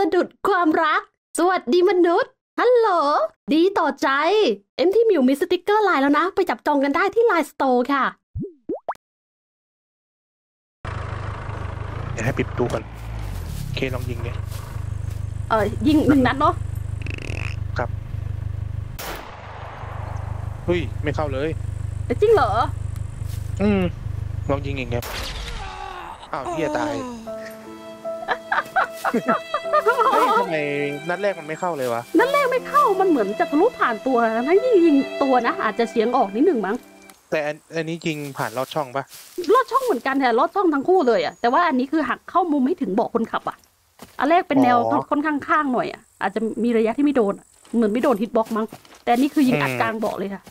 สะดุดความรักสวัสดีมนุษย์ฮัลโหลดีต่อใจเอ็มที่มิวมีสติกเกอร์ไลน์แล้วนะไปจับจองกันได้ที่ Line Store ค่ะเดี๋ยวให้ปิดตู้ก่อนเคลองยิงเนี่ยยิงหนึ่งนัดเนาะครับเฮ้ยไม่เข้าเลยจริงเหรอลองยิงเองครับอ้าวเฮียตายทำไมนัดแรกมันไม่เข้าเลยวะนัดแรกไม่เข้ามันเหมือนจะทะลุผ่านตัวนะยิงตัวนะอาจจะเสียงออกนิดหนึ่งมั้งแต่อันนี้ยิงผ่านลอดช่องปะลอดช่องเหมือนกันแต่ลอดช่องทั้งคู่เลยอ่ะแต่ว่าอันนี้คือหักเข้ามุมให้ถึงเบาะคนขับอ่ะอันแรกเป็นแนวค่อนข้างหน่อยอ่ะอาจจะมีระยะที่ไม่โดนเหมือนไม่โดนฮิตบ็อกมั้งแต่นี่คือยิงอัดกลางเบาะเลยค่ะ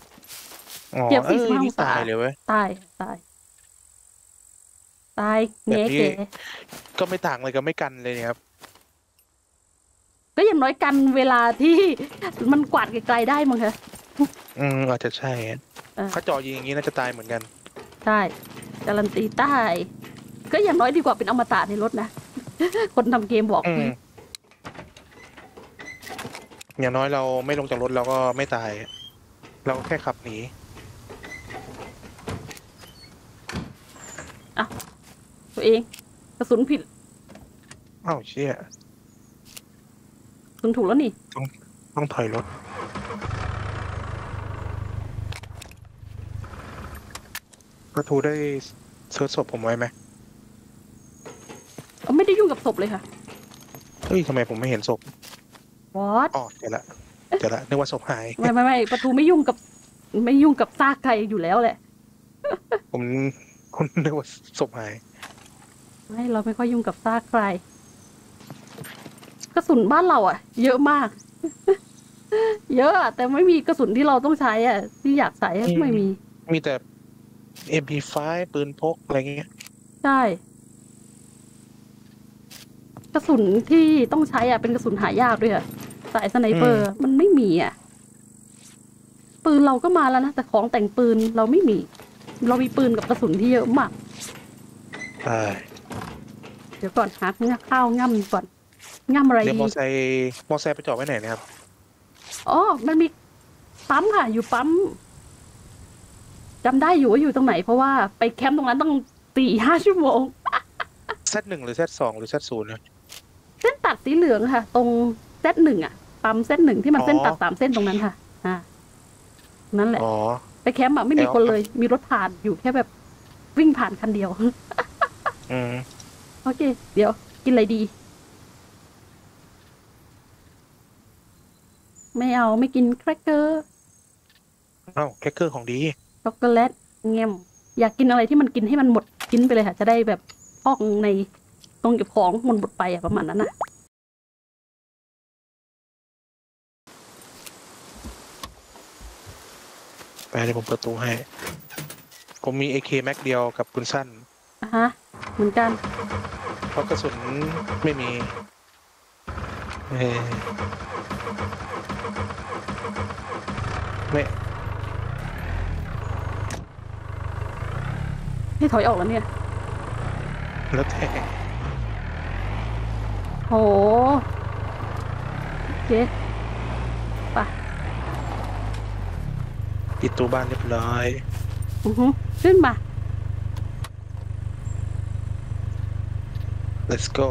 เจ็บ45องศาเลยเว้ยตายเงี้ยเก๋ก็ไม่ต่างเลยก็ไม่กันเลยครับก็อย่างน้อยกันเวลาที่มันกวาดไกลๆได้มั้งคะอาจจะใช่เขาจ่อยิงอย่างนี้น่าจะตายเหมือนกันใช่การันตีตายก็อย่างน้อยดีกว่าเป็นอมตะในรถนะคนทำเกมบอกอย่างน้อยเราไม่ลงจากรถเราก็ไม่ตายเราแค่ขับหนีอ่ะตัวเองกระสุนผิดอ้าวเชี่ยกระสุนถูกแล้วนี่ต้องถอยรถกระทูได้เซิร์ชศพผมไว้ไหมไม่ได้ยุ่งกับศพเลยค่ะเฮ้ยทำไมผมไม่เห็นศพวอดอ๋อเจอละนึกว่าศพหายไม่ประตูไม่ยุ่งกับซากใครอยู่แล้วแหละผมคุณนึกว่าศพหายไม่เราไม่ค่อยยุ่งกับซากใครกระสุนบ้านเราอ่ะเยอะมากเยอะแต่ไม่มีกระสุนที่เราต้องใช้อ่ะที่อยากใช้ไม่มีแต่ MP5 ปืนพกอะไรเงี้ยใช่กระสุนที่ต้องใช้อ่ะเป็นกระสุนหายากด้วยอ่ะสายสไนเปอร์มันไม่มีอ่ะปืนเราก็มาแล้วนะแต่ของแต่งปืนเราไม่มีเรามีปืนกับกระสุนที่เยอะมากเดี๋ยวก่อนหาข้าวง่ำก่อนง่ำอะไรดีมอไซค์ไปจอดไว้ไหนนะครับอ๋อมันมีปั๊มค่ะอยู่ปั๊มจำได้อยู่ว่าอยู่ตรงไหนเพราะว่าไปแคมป์ตรงนั้นต้อง4-5 ชั่วโมงZ1 หรือZ2 หรือZ0นะเส้นตัดสีเหลืองค่ะตรงZ1อ่ะปั๊มZ1ที่มันเส้นตัด3 เส้นตรงนั้นค่ะนั่นแหละไปแคมป์ไม่มีคนเลยมีรถผ่านอยู่แค่แบบวิ่งผ่านคันเดียวโอเคเดี๋ยวกินอะไรดีไม่เอาไม่กินแครกเกอร์เอาแครกเกอร์ของดีช็อกโกแลตแง่มอยากกินอะไรที่มันกินให้มันหมดกินไปเลยค่ะจะได้แบบพอกในตรงเก็บของมันหมดไปอะประมาณนั้นนะไปเลยผมเปิดตู้ให้ผมมี AK แม็กเดียวกับปืนสั้นฮะเหมือนกันเพราะกระสุนไม่มีไม่ถอยออกแล้วเนี่ยแล้วแต่โหเจ๊ป่ะปิดตัวบ้านเรียบร้อยขึ้นมา let's go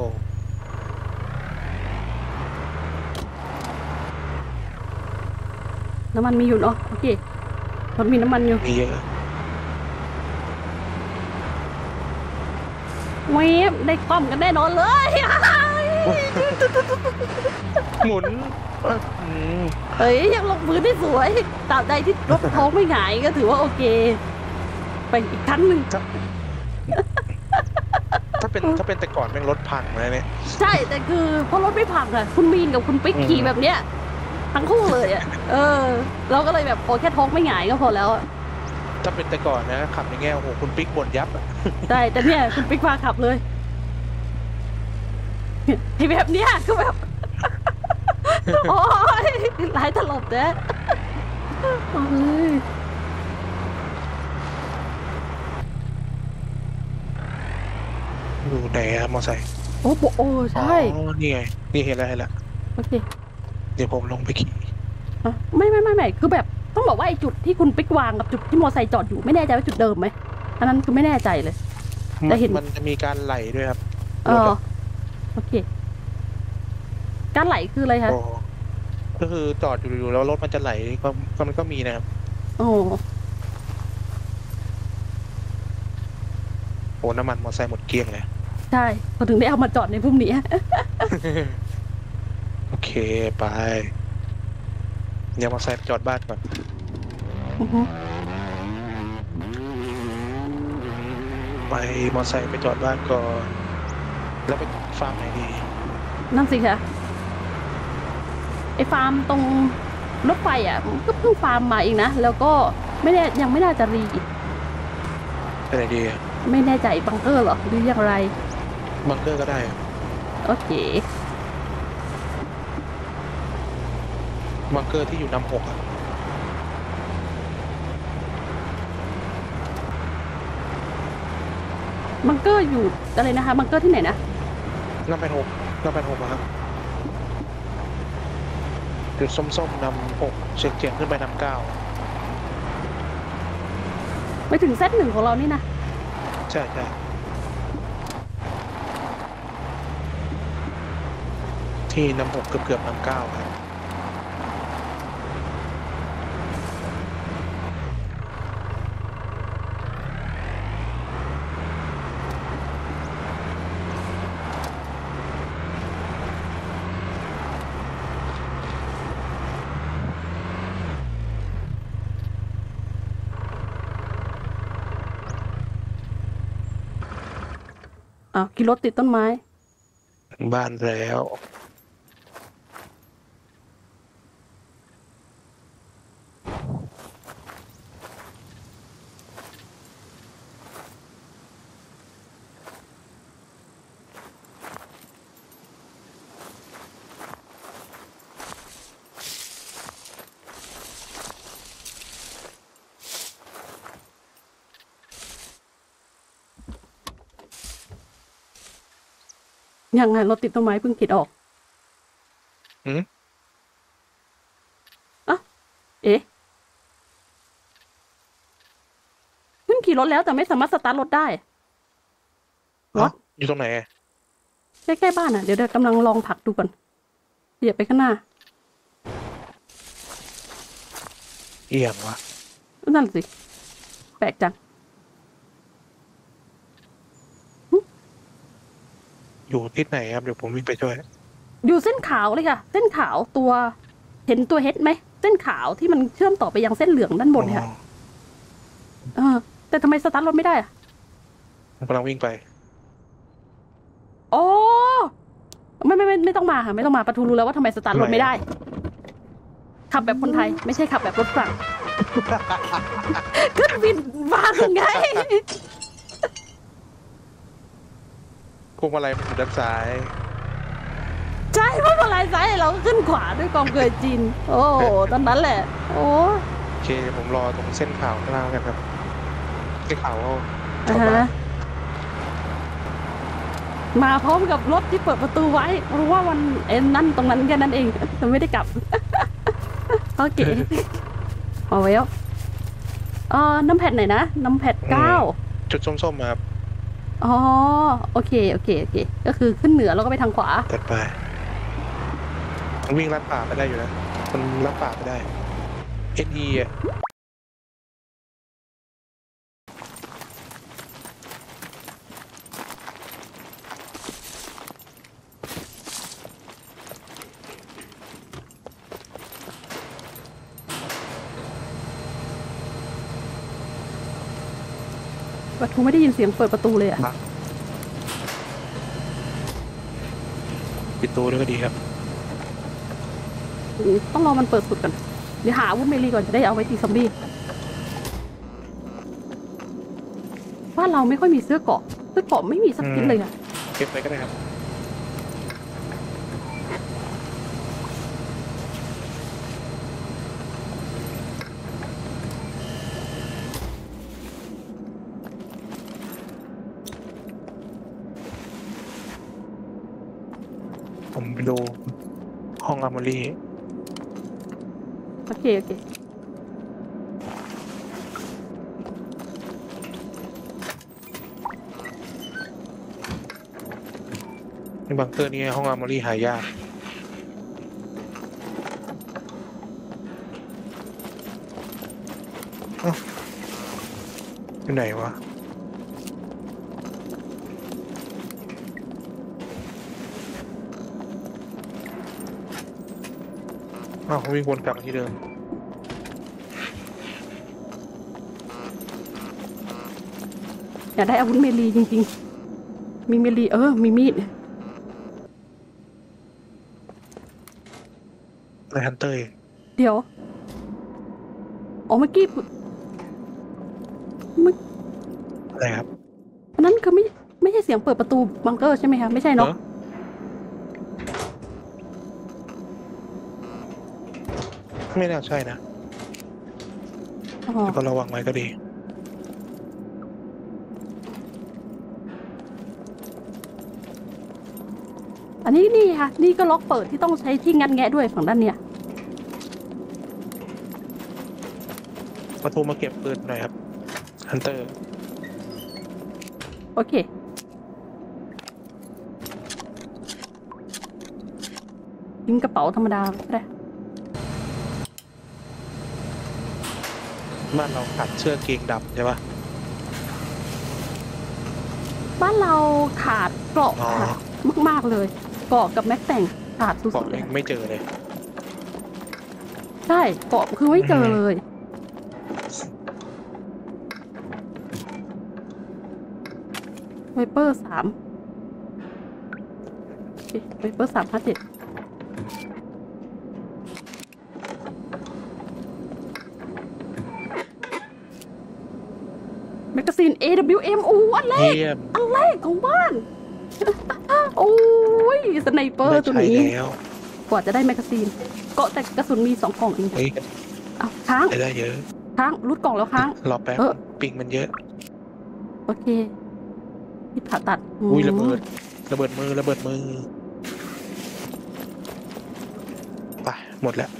น้ำมันมีอยู่เนาะโอเคมันมีน้ำมันอยู่มีเยอะเวฟได้กล้อมกันแน่นอนเลยหมุนเฮ้ยยังลงมือได้สวยตราบใดที่รถท้องไม่หงายก็ถือว่าโอเคไปอีกครั้งหนึ่งถ้าเป็นแต่ก่อนเป็นรถพังเลยเนี่ยใช่แต่คือเพราะรถไม่พังอะคุณมีนกับคุณปิ๊กขี่แบบเนี้ยทั้งคู่เลยอะเราก็เลยแบบพอแค่ท้องไม่หงายก็พอแล้วถ้าเป็นแต่ก่อนนะขับอย่างเงี้ยโอ้โหคุณปิ๊กบ่นยับอะได้แต่เนี่ยคุณปิ๊กพาขับเลยไอ้แบบเนี้ยก็แบบโอ้ยหลายตลบเด้อดูไหนอะมอไซค์ โอ้โหโอ้ใช่นี่ไงนี่เห็นแล้วเห็นแล้วโอเคเดี๋ยวผมลงไปขี่ไม่คือแบบต้องบอกว่าไอ้จุดที่คุณปิ๊กวางกับจุดที่มอไซค์จอดอยู่ไม่แน่ใจว่าจุดเดิมไหมอันนั้นคือไม่แน่ใจเลยแต่เห็นมันจะมีการไหลด้วยครับอ๋อโอเคการไหลคืออะไรคะก็คือจอดอยู่แล้วรถมันจะไหลมันก็มีนะครับโอ้โหน้ำมันมอไซค์หมดเกลี้ยงเลยใช่พอถึงได้เอามาจอดในพุ่มนี้โอเคไปเดี๋ยวมอไซค์จอดบ้านก่อนไปมอไซค์ไปจอดบ้านก่อนแล้วไปฟาร์มไหนดีนั่นสิคะไอ้ฟาร์มตรงรถไฟอ่ะก็เพิ่งฟาร์มมาเองนะแล้วก็ไม่ได้ยังไม่น่าจะรีอะไรดีไม่แน่ใจบังเกอร์หรอหรืออย่างไรบังเกอร์ก็ได้โอเคบังเกอร์ที่อยู่น้ำหกอ่ะบังเกอร์อยู่อะไรนะคะบังเกอร์ที่ไหนนะน้ำแปดหกครับจุดส้มๆน้ำหกเฉียงเฉียงขึ้นไปน้ำเก้าไปถึงเซตหนึ่งของเรานี่นะใช่ใช่ที่น้ำหกเกือบน้ำเก้าครับกี่รถติดต้นไม้บ้านแล้วยังไงรถติดต้นไม้เพิ่งคิดออกเอ๊ะเพิ่งขี่รถแล้วแต่ไม่สามารถสตาร์ทรถได้รถอยู่ตรงไหนใกล้บ้านอ่ะเดี๋ยวกำลังลองผักดูก่อนเดี๋ยวไปข้างหน้าเอียงวะนั่นสิแปลกจังอยู่ทิศไหนครับเดี๋ยวผมวิ่งไปช่วยอยู่เส้นขาวเลยค่ะเส้นขาวตัวเห็นตัวเฮดไหมเส้นขาวที่มันเชื่อมต่อไปยังเส้นเหลืองด้านบนค่ะแต่ทำไมสตาร์ทรถไม่ได้อะกำลังวิ่งไปโอ้ไม่ต้องมาค่ะไม่ต้องมาปะทูรู้แล้วว่าทำไมสตาร์ทรถไม่ได้ขับแบบคนไทยไม่ใช่ขับแบบรถฝรั่งขึ้นบินบ้างไงพวงมาลัยมันอยู่ด้านซ้ายใช่พวงมาลัยซ้ายเราขึ้นขวาด้วยกองเกยจีนโอ้ตอนนั้นแหละโอ้โอเคผมรอตรงเส้นขาวข้างล่างกันครับเส้นขาวมาพร้อมกับรถที่เปิดประตูไว้รู้ว่าวันเอ็นนั่นตรงนั้นแค่นั้นเองแต่ไม่ได้กลับโอเคเอาไว้น้ำแผดไหนนะน้ำแผดเก้าจุดส้มๆครับอ๋อโอเคก็คือขึ้นเหนือแล้วก็ไปทางขวาตัดไปมันวิ่งลัดป่าไปได้อยู่นะมันลัดป่าไปได้ NE อ่ะประตูไม่ได้ยินเสียงเปิดประตูเลยอะปิดตัวด้วยก็ดีครับต้องรอมันเปิดสุดก่อนเดี๋ยวหาวุ้นเมลีก่อนจะได้เอาไว้ตีซอมบี้บ้านเราไม่ค่อยมีเสื้อเกาะไม่มีสักชิ้นเลยอะเก็บไปก็ได้ครับ ไปดูห้องอาร์มอรี่โอเคโอเคในบังเกอร์นี้ห้องอาร์มอรี่หายากอยู่ไหนวะอ้าววิ่งวนกลับมาที่เดิมอยากได้อาวุธเมลีจริงๆมีเมลีมีมีดในฮันเตอร์เดี๋ยวอ๋อเมื่อกี้อะไรครับนั้นคือไม่ใช่เสียงเปิดประตูบังเกอร์ใช่ไหมคะไม่ใช่เนาะไม่น่าใช่นะแต่ก็ระวังไว้ก็ดีอันนี้นี่ค่ะนี่ก็ล็อกเปิดที่ต้องใช้ที่งัดแงะด้วยฝั่งด้านเนี้ยประตูมาเก็บปืนหน่อยครับฮันเตอร์โอเคทิ้งกระเป๋าธรรมดาก็ได้บ้านเราขาดเชือกเกงดำใช่ปะบ้านเราขาดเกราะมากๆเลยเกราะกับแม็กแต่งขาดสุดๆเลยไม่เจอเลยใช่เกราะคือไม่เจอเลยไวเปอร์3ไวเปอร์357แมกกาซีน AWM อู้อันแรกอันแรกของบ้านโอ้ยสไนเปอร์ตัวนี้กว่าจะได้แมกกาซีนเกาะแต่กระสุนมี2กล่องเองเอาค้างได้เยอะค้างรูดกล่องแล้วค้างรอแป๊บปิงมันเยอะโอเคผ่าตัดอุ้ยระเบิดมือไปหมดแล้ว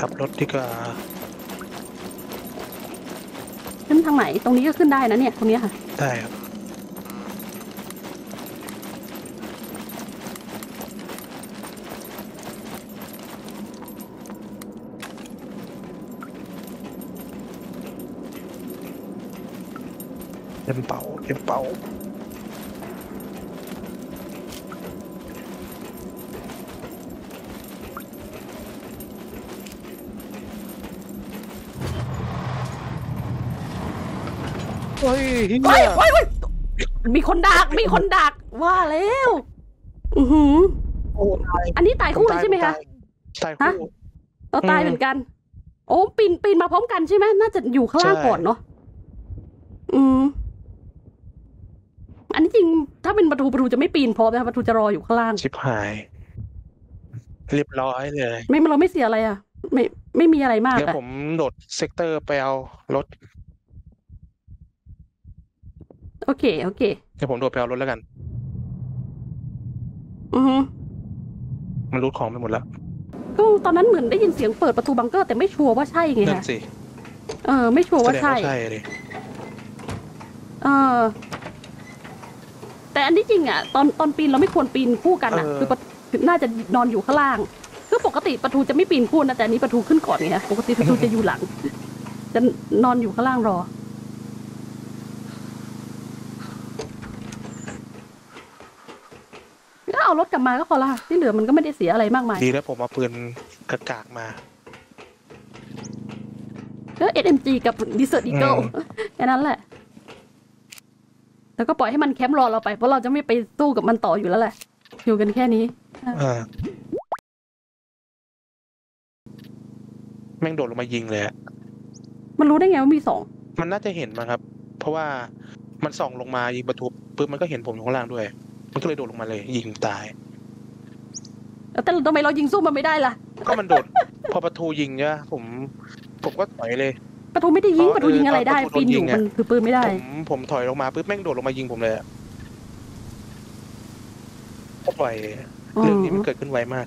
ขับรถดีกว่าขึ้นทางไหนตรงนี้ก็ขึ้นได้นะเนี่ยตรงนี้ค่ะได้ครับเก็บเป่าเฮ้ยมีคนดักว่าแล้วอันนี้ตายคู่เลยใช่ไหมคะตายคู่เราตายเหมือนกันโอ้ปีนมาพร้อมกันใช่ไหมน่าจะอยู่ข้างล่างก่อนเนาะอันนี้จริงถ้าเป็นประตูจะไม่ปีนพร้อมนะประตูจะรออยู่ข้างล่างชิบหายเรียบร้อยเลยเราไม่เสียอะไรอ่ะไม่มีอะไรมากเดี๋ยวผมโดดเซกเตอร์ไปเอารถโอเคเดี๋ยวผมโดดไปเอารถแล้วกันมันรูดของไปหมดแล้วก็ตอนนั้นเหมือนได้ยินเสียงเปิดประตูบังเกอร์แต่ไม่ชัวร์ว่าใช่ไงฮะไม่ชัวร์ว่าใช่เลยแต่อันนี้จริงอ่ะตอนปีนเราไม่ควรปีนคู่กันอ่ะคือน่าจะนอนอยู่ข้างล่างคือปกติประตูจะไม่ปีนคู่นะแต่อันนี้ประตูขึ้นก่อนไงปกติประตูจะอยู่หลังจะนอนอยู่ข้างล่างรอก็เอารถกลับมาก็พอละที่เหลือมันก็ไม่ได้เสียอะไรมากมายดีแล้วผมเอาปืนกระกากมาก็ SMG กับ Desert Eagle แค่นั้นแหละแล้วก็ปล่อยให้มันแคมป์รอเราไปเพราะเราจะไม่ไปสู้กับมันต่ออยู่แล้วแหละอยู่กันแค่นี้แม่งโดดลงมายิงเลยมันรู้ได้ไงว่ามี2มันน่าจะเห็นมั้งครับเพราะว่ามันส่องลงมายิงประตูปืนมันก็เห็นผมอยู่ข้างล่างด้วยมันก็เลยโดดลงมาเลยยิงตายแต่ทำไมเรายิงสู้มันไม่ได้ล่ะก็มันโดดพอประตูยิงเนี่ยผมก็ถอยเลยประตูไม่ได้ยิงประตูยิงอะไรได้ปีนอยู่มันคือปืนไม่ได้ผมถอยลงมาปุ๊บแม่งโดดลงมายิงผมเลยปล่อย เรื่องนี้มันเกิดขึ้นไวมาก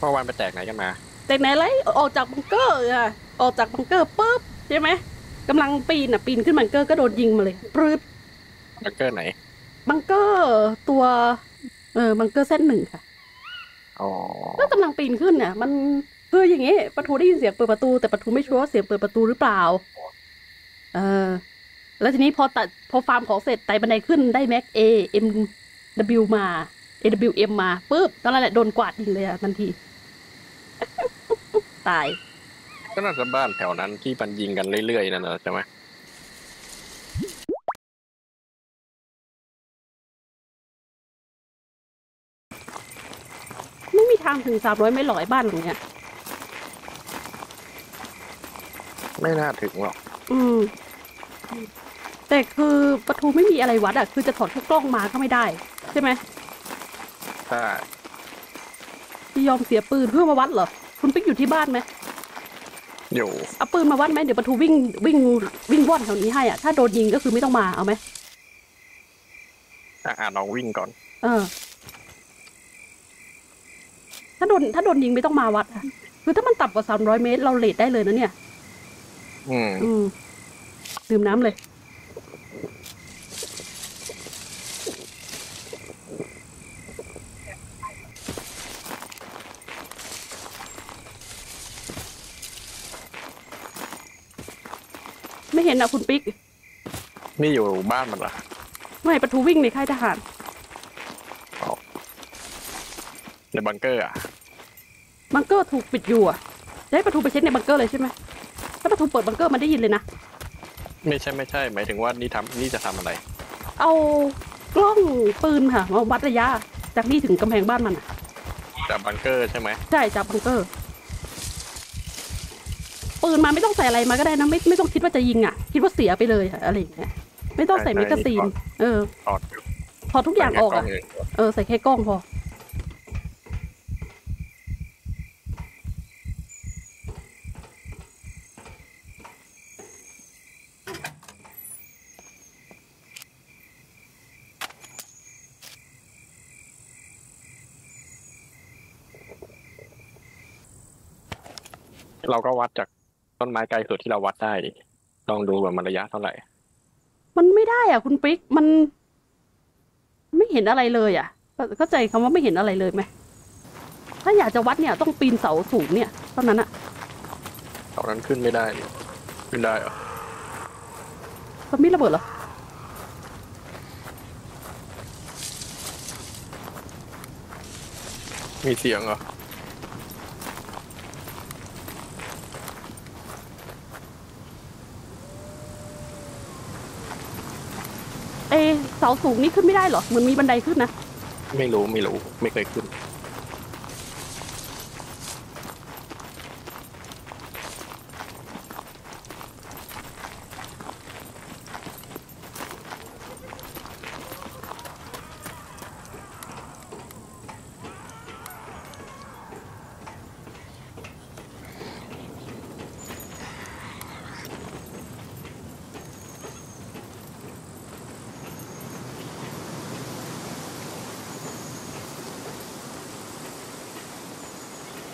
พ่อวันไปแตกไหนกันมาแตกไหนไรออกจากบังเกอร์ค่ะออกจากบังเกอร์ปุ๊บใช่ไหมกำลังปีนอ่ะปีนขึ้นบังเกอร์ก็โดนยิงมาเลยปรึ๊ดบังเกอร์ไหนบังเกอร์ตัวบังเกอร์เส้นหนึ่งค่ะอ๋อก็กำลังปีนขึ้นเนี่ยมันคืออย่างงี้ปะทูได้ยินเสียงเปิดประตูแต่ปะทูไม่ชัวร์ว่าเสียงเปิดประตูหรือเปล่าแล้วทีนี้พอฟาร์มของเสร็จไต่บันไดขึ้นได้แม็ก AMW มา AWM มาปุ๊บตอนนั้นแหละโดนกวาดยิงเลยอ่ะทันทีตายก็น่าจะบ้านแถวนั้นที่ปันยิงกันเรื่อยๆนั่นเหรอใช่ไหมไม่มีทางถึง300ไม่หลอยบ้านหลังเนี้ยไม่น่าถึงหรอกแต่คือประตูไม่มีอะไรวัดอ่ะคือจะถอดกล้องมาก็ไม่ได้ใช่ไหมใช่ที่ยอมเสียปืนเพื่อมาวัดเหรอคุณปิ๊กอยู่ที่บ้านไหมอยู่เอาปืนมาวัดไหมเดี๋ยวประตูวิ่งว่อนแถวนี้ให้อ่ะถ้าโดนยิงก็คือไม่ต้องมาเอาไหมลองวิ่งก่อนถ้าโดนยิงไม่ต้องมาวัดค่ะคือถ้ามันต่ำกว่า300เมตรเราเลทได้เลยนะเนี่ยดื่มน้ำเลยไม่เห็นนะคุณปิ๊กนี่อยู่บ้านมันเหรอไม่ประตูวิ่งในค่ายทหารในบังเกอร์อ่ะบังเกอร์ถูกปิดอยู่อ่ะได้ประตูไปเช็คในบังเกอร์เลยใช่ไหมถ้าประตูเปิดบังเกอร์มันได้ยินเลยนะไม่ใช่หมายถึงว่านี่จะทำอะไรเอากล้องปืนค่ะมาวัดระยะจากนี่ถึงกำแพงบ้านมันจากบังเกอร์ใช่ไหมใช่จากบังเกอร์ปืนมาไม่ต้องใส่อะไรมาก็ได้นะไม่ต้องคิดว่าจะยิงอ่ะคิดว่าเสียไปเลยอะไรอย่างเงี้ยไม่ต้องใส่แมกกาซีนถอดทุกอย่างออกอ่ะใส่แค่กล้องพอเราก็วัดจากต้นไม้ไกลสุดที่เราวัดได้ลองดูว่ามันระยะเท่าไหร่มันไม่ได้อ่ะคุณปิ๊กมันไม่เห็นอะไรเลยอ่ะเข้าใจคำว่าไม่เห็นอะไรเลยไหมถ้าอยากจะวัดเนี่ยต้องปีนเสาสูงเนี่ยเท่านั้นอะเสานั้นขึ้นไม่ได้ขึ้นได้เหรอมันมีระเบิดเหรอมีเสียงเหรอเสาสูงนี่ขึ้นไม่ได้เหรอเหมือนมีบันไดขึ้นนะไม่รู้ไม่เคยขึ้น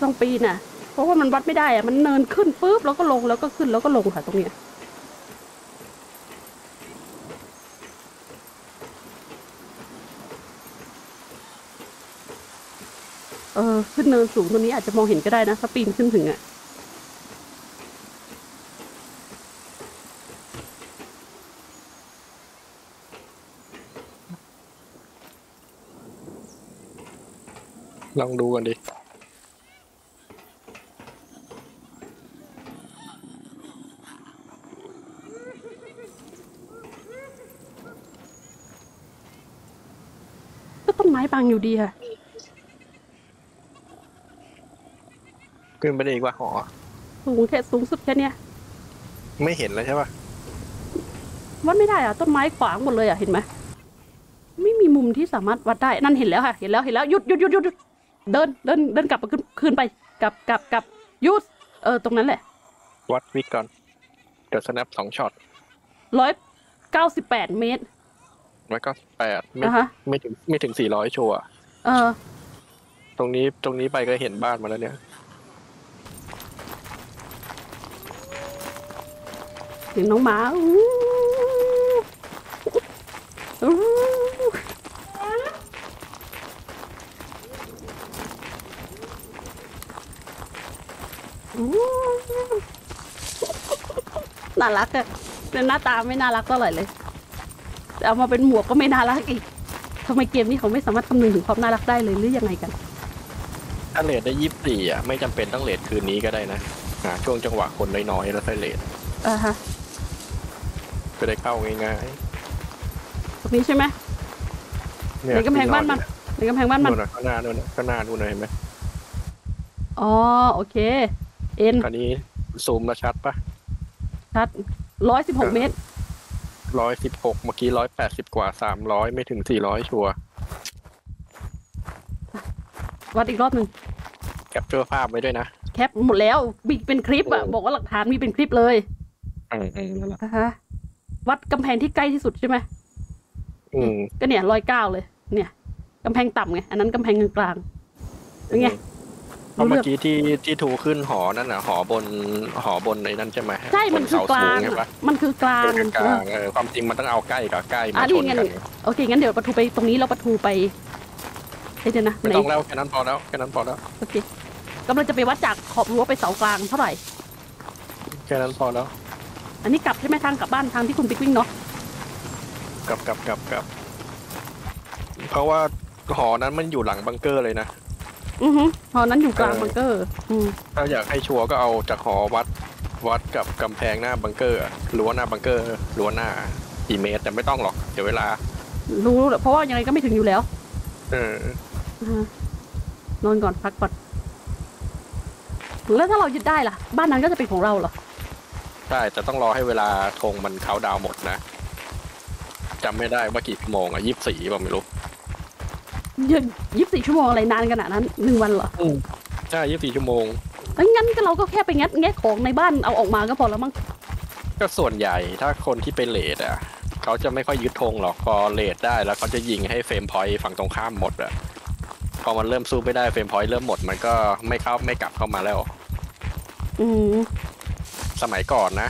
ต้องปีน่ะเพราะว่ามันวัดไม่ได้อะมันเนินขึ้นปุ๊บแล้วก็ลงแล้วก็ขึ้นแล้วก็ลงค่ะตรงเนี้ยขึ้นเนินสูงตรงนี้อาจจะมองเห็นก็ได้นะถ้าปีนขึ้นถึงอะลองดูกันดิฟังอยู่ดีค่ะขึ้นไปได้อีกว่าหอสูงสุดแค่เนี้ยไม่เห็นเลยใช่ป่ะวัดไม่ได้อ่ะต้นไม้ขวางหมดเลยอ่ะเห็นไหมไม่มีมุมที่สามารถวัดได้นั่นเห็นแล้วค่ะเห็นแล้วหยุดเดินกลับขึ้นไปกลับหยุดตรงนั้นแหละวัดวิกก่อนเดี๋ยวสแนป2ช็อต198 เมตร 198ไม่ถึง400โชว์ตรงนี้ไปก็เห็นบ้านมาแล้วเนี่ยเห็นน้องหมาน่ารักอะแต่หน้าตาไม่น่ารักก็เลยเอามาเป็นหมวกก็ไม่น่ารักอีกทำไมเกมนี้เขาไม่สามารถคำนึงถึงความน่ารักได้เลยหรือยังไงกันถ้าเลทได้24อ่ะไม่จำเป็นต้องเลทคืนนี้ก็ได้นะช่วงจังหวะคนน้อยๆแล้วค่อยเลทฮะก็ได้เข้าง่ายๆตรงนี้ใช่ไหมในกำแพงบ้านมันในกำแพงบ้านมันข้างหน้าดูหน่อยเห็นไหมอ๋อโอเคเอ็นตอนนี้ซูมแล้วชัดปะชัด116เมตร116เมื่อกี้180กว่า300ไม่ถึง400ชัวร์วัดอีกรอบหนึ่งแคปเจอร์ภาพไว้ด้วยนะแคปหมดแล้วบิ๊กเป็นคลิปอ่ะบอกว่าหลักฐานมีเป็นคลิปเลยวัดกำแพงที่ใกล้ที่สุดใช่ไหมก็เนี่ย109เลยเนี่ยกำแพงต่ำไงอันนั้นกำแพงกลางเป็นไงเมื่อกี้ที่ถูขึ้นหอนั่นน่ะหอบนในนั้นใช่ไหมใช่มันคือกลางมันคือกลางความจริงมันต้องเอาใกล้กับใกล้มาชนกันโอเคงั้นเดี๋ยวประตูไปตรงนี้แล้วประตูไปเดี๋ยวนะไม่ต้องแล้วแค่นั้นพอแล้วโอเคกำลังจะไปวัดจากขอบรั้วไปเสากลางเท่าไหร่แค่นั้นพอแล้วอันนี้กลับใช่ไหมทางกลับบ้านทางที่คุณปิ๊กวิ่งเนาะกลับเพราะว่าหอนั้นมันอยู่หลังบังเกอร์เลยนะหอนั้นอยู่กลางบังเกอร์ถ้าอยากให้ชัวร์ก็เอาจากหอวัดกับกำแพงหน้าบังเกอร์รั้วหน้าบังเกอร์รั้วหน้ากี่เมตรแต่ไม่ต้องหรอกเดี๋ยวเวลารู้เพราะว่ายังไงก็ไม่ถึงอยู่แล้วนอนก่อนพักก่อนแล้วถ้าเรายึดได้ล่ะบ้านนั้นก็จะเป็นของเราเหรอใช่แต่ต้องรอให้เวลาธงมันเขาดาวหมดนะจำไม่ได้ว่ากี่ชั่วโมงอ่ะ24ป่ะไม่รู้24ชั่วโมงอะไรนานขนาดนั้น1วันเหรอใช่24ชั่วโมงงั้นก็เราก็แค่ไปแงะของในบ้านเอาออกมาก็พอแล้วมั้งก็ส่วนใหญ่ถ้าคนที่ไปเลดอ่ะเขาจะไม่ค่อยยึดธงหรอกพอเลดได้แล้วเขาจะยิงให้เฟรมพอยต์ฝั่งตรงข้ามหมดอ่ะพอมันเริ่มสู้ไม่ได้เฟรมพอยต์เริ่มหมดมันก็ไม่กลับเข้ามาแล้วสมัยก่อนนะ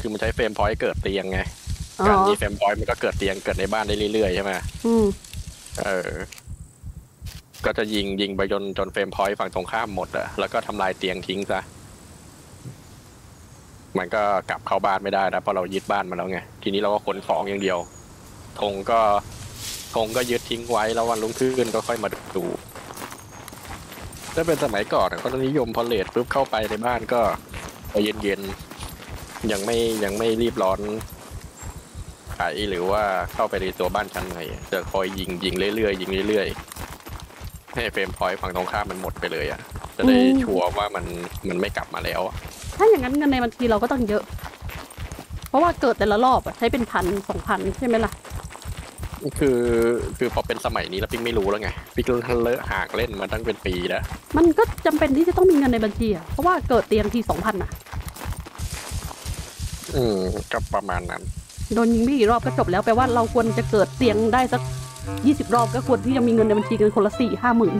คือมันใช้เฟรมพอยต์เกิดเตียงไงการมีเฟรมพอยต์มันก็เกิดเตียงเกิดในบ้านได้เรื่อยๆใช่ไหมก็จะยิงไปจนเฟรมพอยต์ฝั่งตรงข้ามหมดอ่ะแล้วก็ทำลายเตียงทิ้งซะมันก็กลับเข้าบ้านไม่ได้นะเพราะเรายึดบ้านมาแล้วไงทีนี้เราก็ขนของอย่างเดียวธงก็ยึดทิ้งไว้แล้ววันรุ่งขึ้นก็ค่อยมาดูถ้าเป็นสมัยก่อนก็นิยมพอเลทปุ๊บเข้าไปในบ้านก็เย็นยังไม่รีบร้อนไอ้หรือว่าเข้าไปในตัวบ้านชั้นในจะคอยยิงเรื่อยให้เฟรมพอยต์ฝั่งตรงข้ามมันหมดไปเลยอ่ะจะได้ชัวร์ว่ามันไม่กลับมาแล้วอ่ะถ้าอย่างนั้นเงินในบัญชีเราก็ต้องเยอะเพราะว่าเกิดแต่ละรอบใช้เป็น1,000-2,000ใช่ไหมล่ะคือพอเป็นสมัยนี้แล้วปิ๊กไม่รู้แล้วไงปิ๊กเลอะหากเล่นมาตั้งเป็นปีแล้วมันก็จำเป็นที่จะต้องมีเงินในบัญชีอ่ะเพราะว่าเกิดเตียงที2,000อ่ะก็ประมาณนั้นโดนยิงไม่กี่รอบก็จบแล้วแปลว่าเราควรจะเกิดเตียงได้สัก20รอบก็ควรที่จะมีเงินในบัญชีกันคนละ 4-5 หมื่น